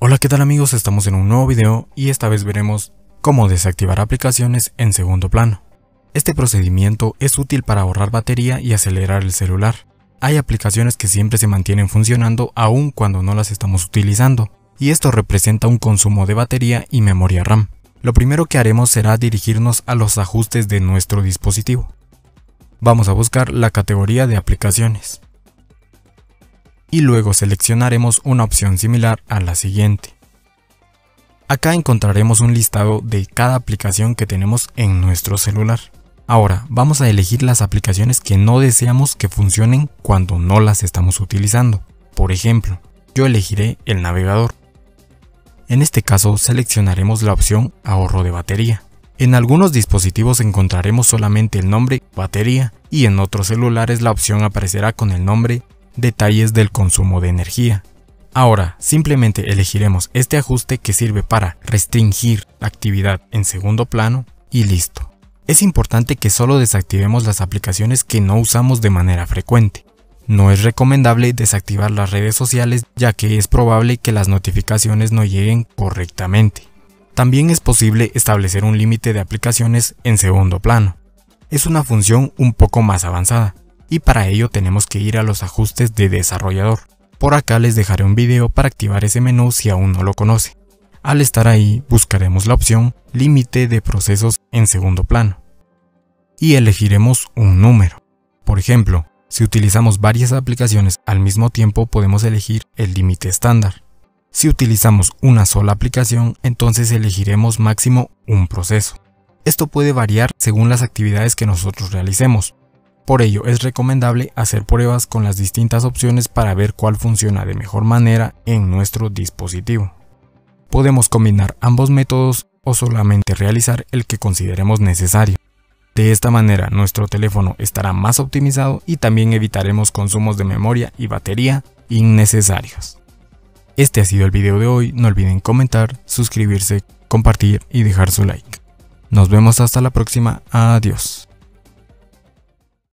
Hola, ¿qué tal amigos? Estamos en un nuevo video y esta vez veremos cómo desactivar aplicaciones en segundo plano. Este procedimiento es útil para ahorrar batería y acelerar el celular. Hay aplicaciones que siempre se mantienen funcionando aun cuando no las estamos utilizando, y esto representa un consumo de batería y memoria RAM. Lo primero que haremos será dirigirnos a los ajustes de nuestro dispositivo. Vamos a buscar la categoría de aplicaciones y luego seleccionaremos una opción similar a la siguiente. Acá encontraremos un listado de cada aplicación que tenemos en nuestro celular. Ahora vamos a elegir las aplicaciones que no deseamos que funcionen cuando no las estamos utilizando. Por ejemplo, yo elegiré el navegador. En este caso seleccionaremos la opción ahorro de batería. En algunos dispositivos encontraremos solamente el nombre batería y en otros celulares la opción aparecerá con el nombre detalles del consumo de energía. Ahora simplemente elegiremos este ajuste que sirve para restringir la actividad en segundo plano y listo. Es importante que solo desactivemos las aplicaciones que no usamos de manera frecuente. No es recomendable desactivar las redes sociales ya que es probable que las notificaciones no lleguen correctamente. También es posible establecer un límite de aplicaciones en segundo plano. Es una función un poco más avanzada, y para ello tenemos que ir a los ajustes de desarrollador. Por acá les dejaré un video para activar ese menú si aún no lo conoce. Al estar ahí buscaremos la opción límite de procesos en segundo plano y elegiremos un número. Por ejemplo, si utilizamos varias aplicaciones al mismo tiempo podemos elegir el límite estándar. Si utilizamos una sola aplicación entonces elegiremos máximo un proceso. Esto puede variar según las actividades que nosotros realicemos. Por ello es recomendable hacer pruebas con las distintas opciones para ver cuál funciona de mejor manera en nuestro dispositivo. Podemos combinar ambos métodos o solamente realizar el que consideremos necesario. De esta manera nuestro teléfono estará más optimizado y también evitaremos consumos de memoria y batería innecesarios. Este ha sido el video de hoy, no olviden comentar, suscribirse, compartir y dejar su like. Nos vemos hasta la próxima, adiós.